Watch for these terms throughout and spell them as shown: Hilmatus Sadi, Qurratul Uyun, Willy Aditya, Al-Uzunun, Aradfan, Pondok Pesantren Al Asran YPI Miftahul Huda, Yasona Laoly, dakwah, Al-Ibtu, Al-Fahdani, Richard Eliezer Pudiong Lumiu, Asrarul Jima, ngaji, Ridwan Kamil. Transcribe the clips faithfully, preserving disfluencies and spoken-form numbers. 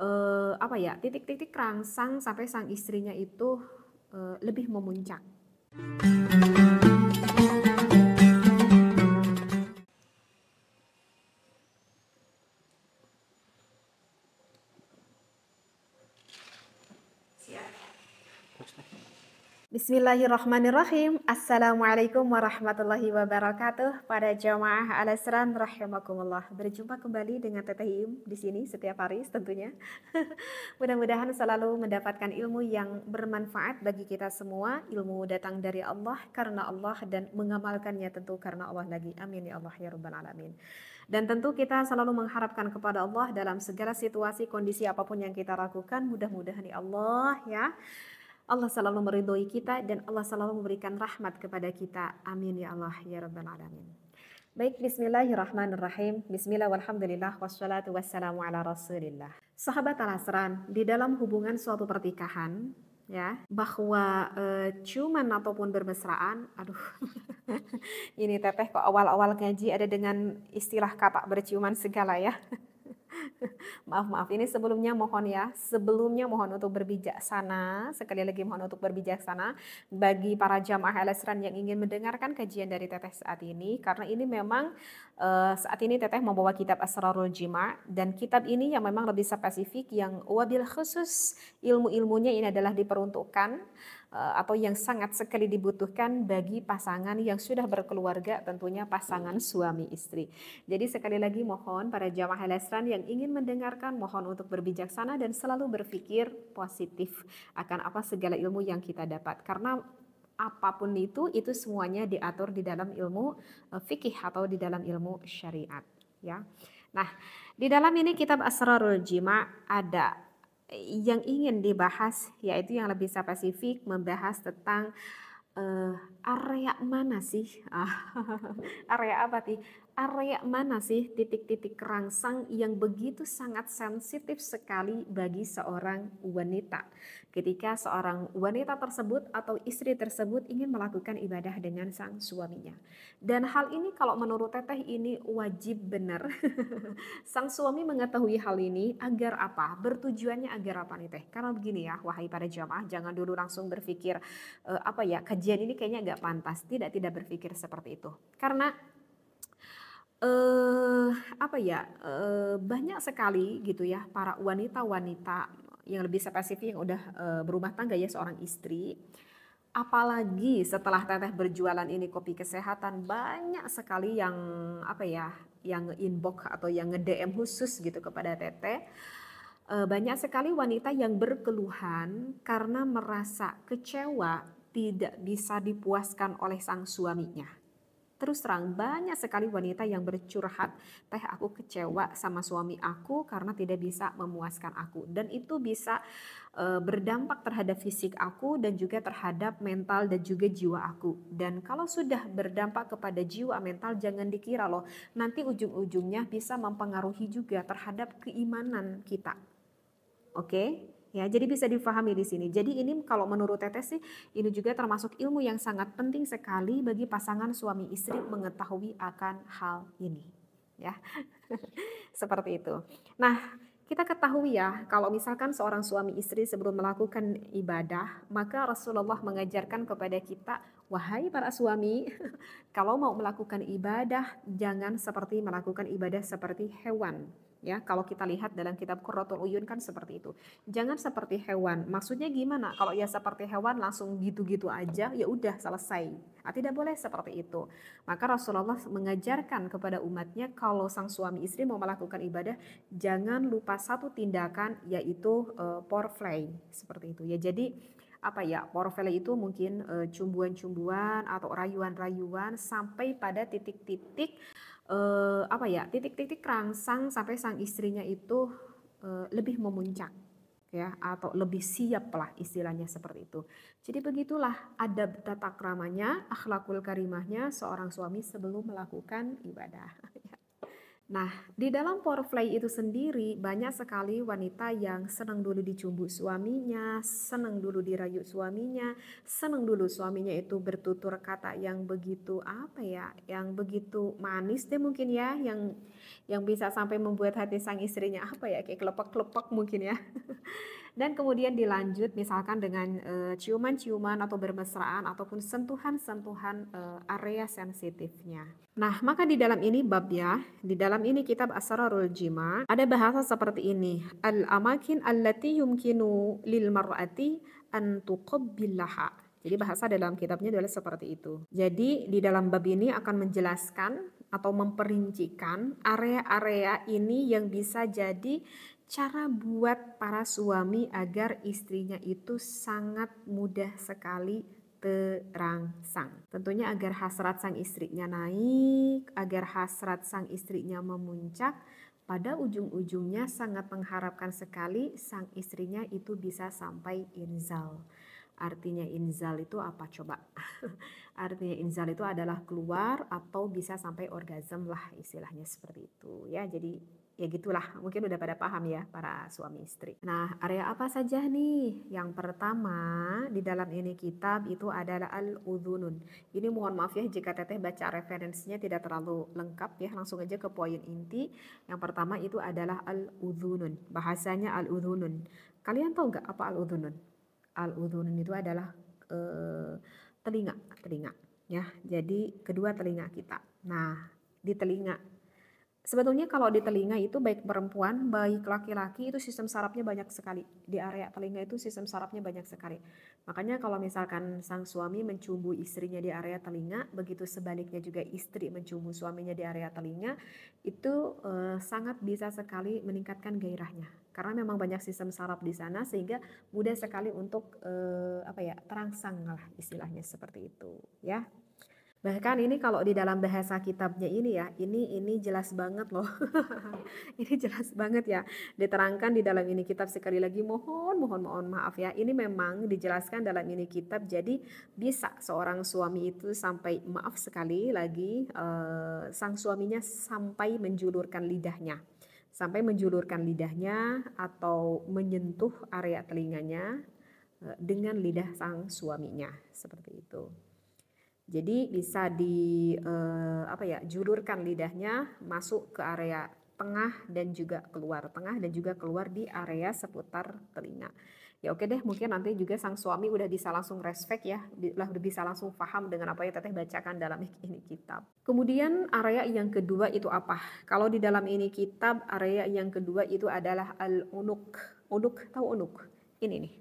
eh, apa ya titik-titik rangsang sampai sang istrinya itu eh, lebih memuncak. Bismillahirrahmanirrahim. Assalamualaikum warahmatullahi wabarakatuh. Para jamaah Al-Asran rahimakumullah. Berjumpa kembali dengan Teteh Im di sini setiap hari tentunya. Mudah-mudahan selalu mendapatkan ilmu yang bermanfaat bagi kita semua. Ilmu datang dari Allah, karena Allah, dan mengamalkannya tentu karena Allah lagi. Amin ya Allah ya rabbal alamin. Dan tentu kita selalu mengharapkan kepada Allah dalam segala situasi, kondisi apapun yang kita lakukan. Mudah-mudahan ya Allah ya. Allah selalu meridhoi kita dan Allah selalu memberikan rahmat kepada kita. Amin ya Allah ya rabbal alamin. Baik, bismillahirrahmanirrahim. Bismillahirrahmanirrahim. Walhamdulillah wassalatu wassalamu ala Rasulillah. Sahabat Al-Asran, di dalam hubungan suatu pertikahan ya, bahwa e, ciuman ataupun bermesraan, aduh. Ini teteh kok awal-awal ngaji ada dengan istilah kata berciuman segala ya. Maaf maaf ini sebelumnya mohon ya sebelumnya mohon untuk berbijaksana, sekali lagi mohon untuk berbijaksana bagi para jamaah Al-Asran yang ingin mendengarkan kajian dari teteh saat ini, karena ini memang uh, saat ini teteh membawa kitab Asrarul Jima, dan kitab ini yang memang lebih spesifik, yang wabil khusus ilmu-ilmunya ini adalah diperuntukkan uh, atau yang sangat sekali dibutuhkan bagi pasangan yang sudah berkeluarga, tentunya pasangan suami istri. Jadi sekali lagi mohon para jamaah Al-Asran yang ingin mendengarkan mohon untuk berbijaksana dan selalu berpikir positif akan apa segala ilmu yang kita dapat, karena apapun itu itu semuanya diatur di dalam ilmu fikih atau di dalam ilmu syariat ya. Nah, di dalam ini kitab Asrarul Jima ada yang ingin dibahas, yaitu yang lebih spesifik membahas tentang Uh, area mana sih area apa sih area mana sih titik-titik rangsang yang begitu sangat sensitif sekali bagi seorang wanita ketika seorang wanita tersebut atau istri tersebut ingin melakukan ibadah dengan sang suaminya. Dan hal ini kalau menurut teteh ini wajib benar sang suami mengetahui hal ini. Agar apa? Bertujuannya agar apa nih teh? Karena begini ya, wahai para jamaah, jangan dulu langsung berpikir uh, apa ya ke kajian ini kayaknya agak pantas, tidak tidak berpikir seperti itu, karena eh, apa ya eh, banyak sekali gitu ya para wanita-wanita yang lebih spesifik yang udah eh, berumah tangga ya, seorang istri. Apalagi setelah teteh berjualan ini kopi kesehatan, banyak sekali yang apa ya yang inbox atau yang nge-D M khusus gitu kepada teteh. Eh, banyak sekali wanita yang berkeluhan karena merasa kecewa tidak bisa dipuaskan oleh sang suaminya. Terus terang banyak sekali wanita yang bercurhat, teh aku kecewa sama suami aku karena tidak bisa memuaskan aku. Dan itu bisa e, berdampak terhadap fisik aku dan juga terhadap mental dan juga jiwa aku. Dan kalau sudah berdampak kepada jiwa mental, jangan dikira loh nanti ujung-ujungnya bisa mempengaruhi juga terhadap keimanan kita. Oke? Okay? Ya, jadi bisa difahami di sini. Jadi ini kalau menurut teteh sih ini juga termasuk ilmu yang sangat penting sekali bagi pasangan suami istri mengetahui akan hal ini. Ya. Seperti itu. Nah, kita ketahui ya kalau misalkan seorang suami istri sebelum melakukan ibadah, maka Rasulullah mengajarkan kepada kita, wahai para suami, kalau mau melakukan ibadah jangan seperti melakukan ibadah seperti hewan. Ya, kalau kita lihat dalam kitab Qurratul Uyun kan seperti itu. Jangan seperti hewan. Maksudnya gimana? Kalau ya seperti hewan langsung gitu-gitu aja, ya udah selesai. Nah, tidak boleh seperti itu. Maka Rasulullah mengajarkan kepada umatnya kalau sang suami istri mau melakukan ibadah, jangan lupa satu tindakan, yaitu uh, foreplay seperti itu. Ya, jadi apa ya foreplay itu mungkin uh, cumbuan-cumbuan atau rayuan-rayuan sampai pada titik-titik Uh, apa ya titik-titik rangsang sampai sang istrinya itu uh, lebih memuncak ya, atau lebih siap lah istilahnya seperti itu. Jadi begitulah adab tata kramanya, akhlakul karimahnya seorang suami sebelum melakukan ibadah. Nah, di dalam foreplay itu sendiri banyak sekali wanita yang senang dulu dicumbu suaminya, senang dulu dirayu suaminya, senang dulu suaminya itu bertutur kata yang begitu apa ya, yang begitu manis deh mungkin ya, yang yang bisa sampai membuat hati sang istrinya apa ya, kayak kelepek-kelepek mungkin ya. Dan kemudian dilanjut misalkan dengan ciuman-ciuman atau bermesraan ataupun sentuhan-sentuhan area sensitifnya. Nah, maka di dalam ini bab ya, di dalam ini kitab Asrarul Jima ada bahasa seperti ini: al-amakin allati yumkinu lil mar'ati an tuqabbilaha. Jadi bahasa dalam kitabnya adalah seperti itu. Jadi di dalam bab ini akan menjelaskan atau memperincikan area-area ini yang bisa jadi cara buat para suami agar istrinya itu sangat mudah sekali terangsang. Tentunya agar hasrat sang istrinya naik, agar hasrat sang istrinya memuncak, pada ujung-ujungnya sangat mengharapkan sekali sang istrinya itu bisa sampai inzal. Artinya inzal itu apa coba? Artinya inzal itu adalah keluar atau bisa sampai orgasm lah, istilahnya seperti itu ya. Jadi ya gitulah, mungkin udah pada paham ya para suami istri. Nah, area apa saja nih? Yang pertama di dalam ini kitab itu adalah Al-Uzunun. Ini mohon maaf ya jika teteh baca referensinya tidak terlalu lengkap ya, langsung aja ke poin inti. Yang pertama itu adalah Al-Uzunun. Bahasanya Al-Uzunun. Kalian tahu nggak apa Al-Uzunun? Al-Uzunun itu adalah eh, telinga, telinga ya. Jadi kedua telinga kita. Nah, di telinga. Sebetulnya kalau di telinga itu baik perempuan, baik laki-laki itu sistem sarafnya banyak sekali. Di area telinga itu sistem sarafnya banyak sekali. Makanya kalau misalkan sang suami mencumbu istrinya di area telinga, begitu sebaliknya juga istri mencumbu suaminya di area telinga, itu eh, sangat bisa sekali meningkatkan gairahnya. Karena memang banyak sistem saraf di sana sehingga mudah sekali untuk eh, apa ya, terangsang lah istilahnya seperti itu ya. Bahkan ini kalau di dalam bahasa kitabnya ini ya, ini ini jelas banget loh. Ini jelas banget ya. Diterangkan di dalam ini kitab, sekali lagi mohon mohon mohon maaf ya. Ini memang dijelaskan dalam ini kitab, jadi bisa seorang suami itu sampai, maaf sekali lagi, eh, sang suaminya sampai menjulurkan lidahnya. Sampai menjulurkan lidahnya atau menyentuh area telinganya eh, dengan lidah sang suaminya, seperti itu. Jadi bisa di eh, apa ya, julurkan lidahnya masuk ke area tengah dan juga keluar tengah dan juga keluar di area seputar telinga. Ya oke deh, mungkin nanti juga sang suami udah bisa langsung respect ya, udah bisa langsung paham dengan apa yang teteh bacakan dalam ini kitab. Kemudian area yang kedua itu apa? Kalau di dalam ini kitab area yang kedua itu adalah al-unuk. Unuk, tahu unuk? Ini nih.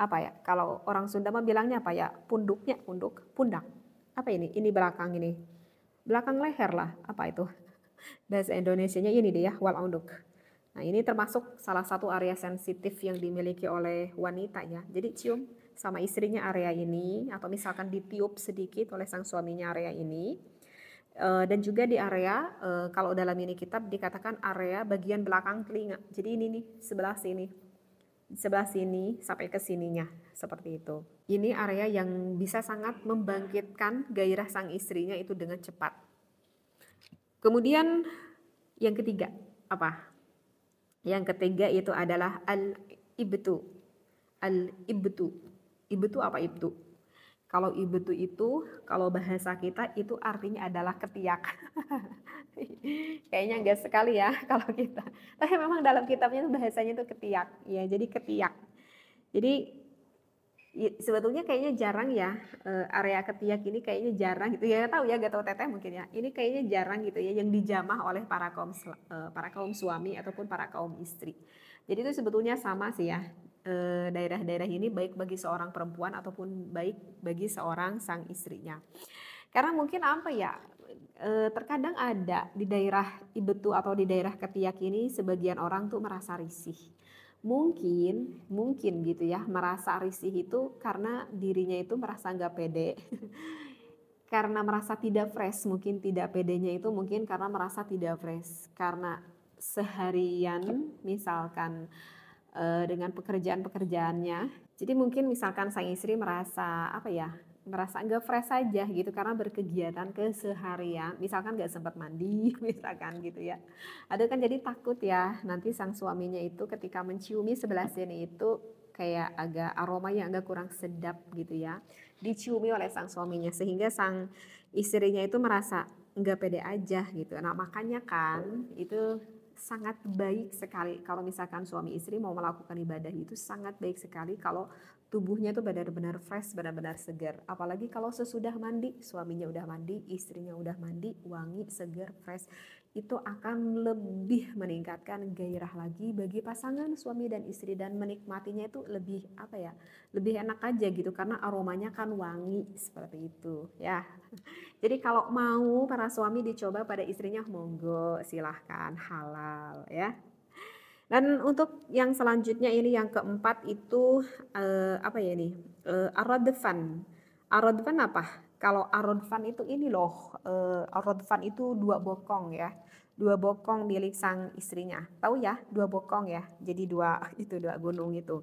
Apa ya, kalau orang Sunda mah bilangnya apa ya, punduknya, punduk, pundak, apa ini, ini belakang ini, belakang leher lah, apa itu, bahasa Indonesianya ini deh ya, wal unuk. Nah ini termasuk salah satu area sensitif yang dimiliki oleh wanita ya, jadi cium sama istrinya area ini, atau misalkan ditiup sedikit oleh sang suaminya area ini, dan juga di area, kalau dalam ini kitab dikatakan area bagian belakang telinga, jadi ini nih, sebelah sini, sebelah sini sampai ke sininya seperti itu. Ini area yang bisa sangat membangkitkan gairah sang istrinya itu dengan cepat. Kemudian yang ketiga apa? Yang ketiga itu adalah al-ibtu. Al-ibtu. Ibtu apa ibtu? Kalau ibtu itu, kalau bahasa kita itu artinya adalah ketiak. Kayaknya enggak sekali ya kalau kita. Tapi memang dalam kitabnya itu bahasanya itu ketiak. Ya, jadi ketiak. Jadi sebetulnya kayaknya jarang ya area ketiak ini, kayaknya jarang gitu ya. Tahu ya, gak tahu teteh mungkin ya. Ini kayaknya jarang gitu ya yang dijamah oleh para kaum para kaum suami ataupun para kaum istri. Jadi itu sebetulnya sama sih ya. Daerah-daerah ini baik bagi seorang perempuan ataupun baik bagi seorang sang istrinya. Karena mungkin apa ya, terkadang ada di daerah ibtu atau di daerah ketiak ini sebagian orang tuh merasa risih. Mungkin, mungkin gitu ya, merasa risih itu karena dirinya itu merasa nggak pede. Karena merasa tidak fresh, mungkin tidak pedenya itu mungkin karena merasa tidak fresh. Karena seharian misalkan dengan pekerjaan-pekerjaannya. Jadi mungkin misalkan sang istri merasa apa ya, merasa nggak fresh aja gitu karena berkegiatan keseharian, misalkan nggak sempat mandi misalkan gitu ya. Ada kan jadi takut ya nanti sang suaminya itu ketika menciumi sebelah sini itu kayak agak aroma yang agak kurang sedap gitu ya, diciumi oleh sang suaminya sehingga sang istrinya itu merasa nggak pede aja gitu. Nah makanya kan itu sangat baik sekali kalau misalkan suami istri mau melakukan ibadah, itu sangat baik sekali kalau tubuhnya itu benar-benar fresh, benar-benar segar. Apalagi kalau sesudah mandi, suaminya udah mandi, istrinya udah mandi, wangi, segar, fresh, itu akan lebih meningkatkan gairah lagi bagi pasangan suami dan istri dan menikmatinya itu lebih apa ya, lebih enak aja gitu karena aromanya kan wangi seperti itu ya. Jadi kalau mau para suami dicoba pada istrinya monggo silahkan, halal ya. Dan untuk yang selanjutnya ini yang keempat itu eh, apa ya ini eh, Aradfan. Aradfan apa? Kalau Aradfan itu ini loh, eh, Aradfan itu dua bokong ya, dua bokong milik sang istrinya. Tahu ya, dua bokong ya. Jadi dua itu dua gunung itu,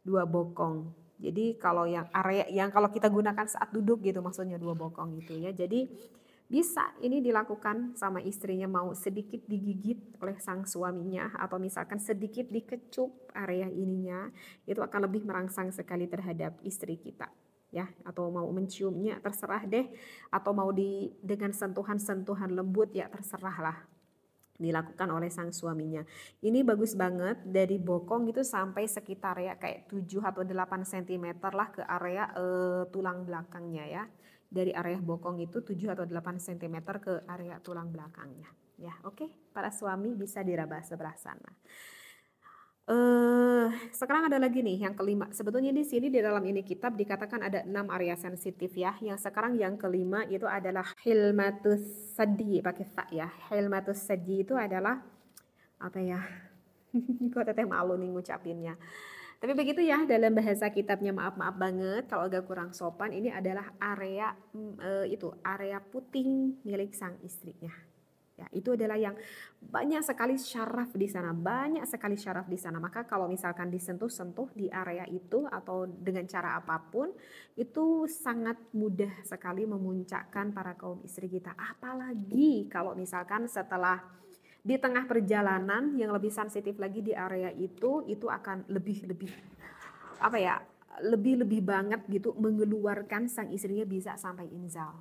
dua bokong. Jadi kalau yang area yang kalau kita gunakan saat duduk gitu maksudnya dua bokong gitu ya. Jadi bisa ini dilakukan sama istrinya, mau sedikit digigit oleh sang suaminya atau misalkan sedikit dikecup area ininya, itu akan lebih merangsang sekali terhadap istri kita ya. Atau mau menciumnya terserah deh, atau mau di dengan sentuhan-sentuhan lembut ya terserah lah dilakukan oleh sang suaminya. Ini bagus banget dari bokong itu sampai sekitar ya kayak tujuh atau delapan sentimeter lah ke area eh, tulang belakangnya ya. Dari area bokong itu tujuh atau delapan sentimeter ke area tulang belakangnya. Ya, oke, okay. Para suami bisa diraba sebelah sana. Eh, sekarang ada lagi nih yang kelima. Sebetulnya di sini di dalam ini kitab dikatakan ada enam area sensitif ya. Yang sekarang yang kelima itu adalah Hilmatus Sadi, pakai sa ya. Hilmatus Sadi itu adalah apa ya? Kok teteh malu nih ngucapinnya. Tapi begitu ya dalam bahasa kitabnya, maaf-maaf banget kalau agak kurang sopan. Ini adalah area e, itu area puting milik sang istrinya. Ya, itu adalah yang banyak sekali syaraf di sana, banyak sekali syaraf di sana. Maka kalau misalkan disentuh-sentuh di area itu atau dengan cara apapun, itu sangat mudah sekali memuncakkan para kaum istri kita. Apalagi kalau misalkan setelah di tengah perjalanan yang lebih sensitif lagi di area itu, itu akan lebih-lebih apa ya, lebih-lebih banget gitu mengeluarkan sang istrinya bisa sampai inzal.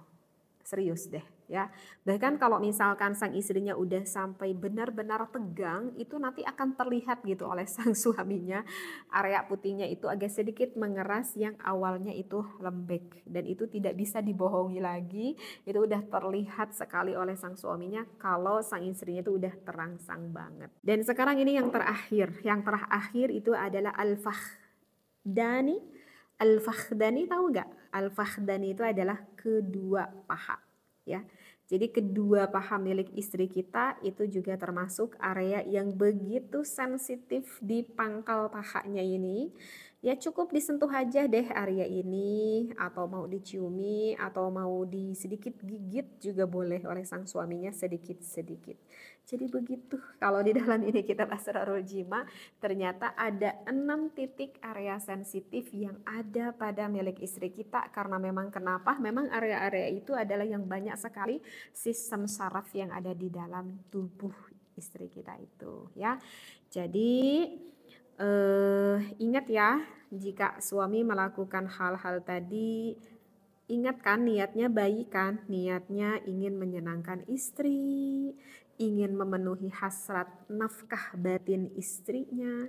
Serius deh ya. Bahkan kalau misalkan sang istrinya udah sampai benar-benar tegang, itu nanti akan terlihat gitu oleh sang suaminya area putihnya itu agak sedikit mengeras yang awalnya itu lembek, dan itu tidak bisa dibohongi lagi. Itu udah terlihat sekali oleh sang suaminya kalau sang istrinya itu udah terangsang banget. Dan sekarang ini yang terakhir, yang terakhir itu adalah Al-Fahdani. Al-Fahdani tahu nggak? Al-Fahdani itu adalah kedua paha ya. Jadi kedua paha milik istri kita itu juga termasuk area yang begitu sensitif di pangkal pahanya ini. Ya cukup disentuh aja deh area ini, atau mau diciumi, atau mau di sedikit gigit juga boleh oleh sang suaminya sedikit-sedikit. Jadi begitu kalau di dalam ini kitab Asrarul Jima ternyata ada enam titik area sensitif yang ada pada milik istri kita. Karena memang kenapa? Memang area-area itu adalah yang banyak sekali sistem saraf yang ada di dalam tubuh istri kita itu ya. Jadi Uh, ingat ya, jika suami melakukan hal-hal tadi, ingat kan niatnya baik kan, niatnya ingin menyenangkan istri, ingin memenuhi hasrat nafkah batin istrinya,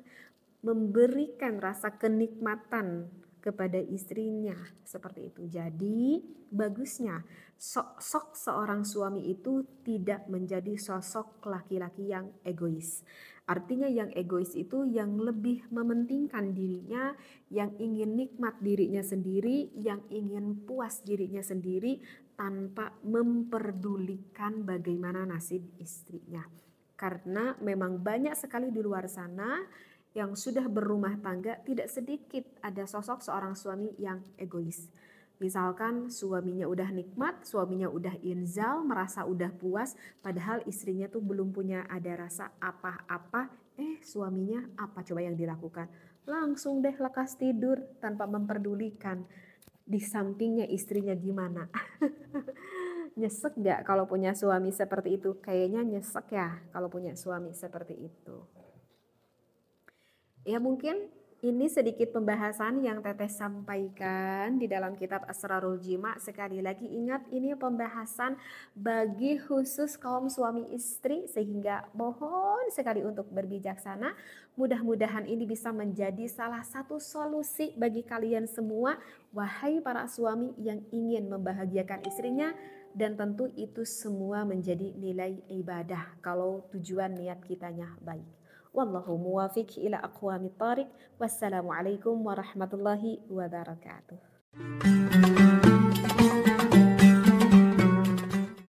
memberikan rasa kenikmatan kepada istrinya seperti itu. Jadi bagusnya sosok seorang suami itu tidak menjadi sosok laki-laki yang egois. Artinya yang egois itu yang lebih mementingkan dirinya, yang ingin nikmat dirinya sendiri, yang ingin puas dirinya sendiri tanpa memperdulikan bagaimana nasib istrinya. Karena memang banyak sekali di luar sana yang sudah berumah tangga, tidak sedikit ada sosok seorang suami yang egois. Misalkan suaminya udah nikmat, suaminya udah inzal, merasa udah puas, padahal istrinya tuh belum punya ada rasa apa-apa, eh suaminya apa coba yang dilakukan? Langsung deh lekas tidur tanpa memperdulikan. di sampingnya istrinya gimana? Nyesek nggak kalau punya suami seperti itu? Kayaknya nyesek ya kalau punya suami seperti itu. Ya mungkin ini sedikit pembahasan yang Teteh sampaikan di dalam kitab Asrarul Jima. Sekali lagi ingat, ini pembahasan bagi khusus kaum suami istri, sehingga mohon sekali untuk berbijaksana. Mudah-mudahan ini bisa menjadi salah satu solusi bagi kalian semua, wahai para suami yang ingin membahagiakan istrinya. Dan tentu itu semua menjadi nilai ibadah kalau tujuan niat kitanya baik. Wallahu muwafiq ila aqwamit thariq. Wassalamualaikum warahmatullahi wabarakatuh.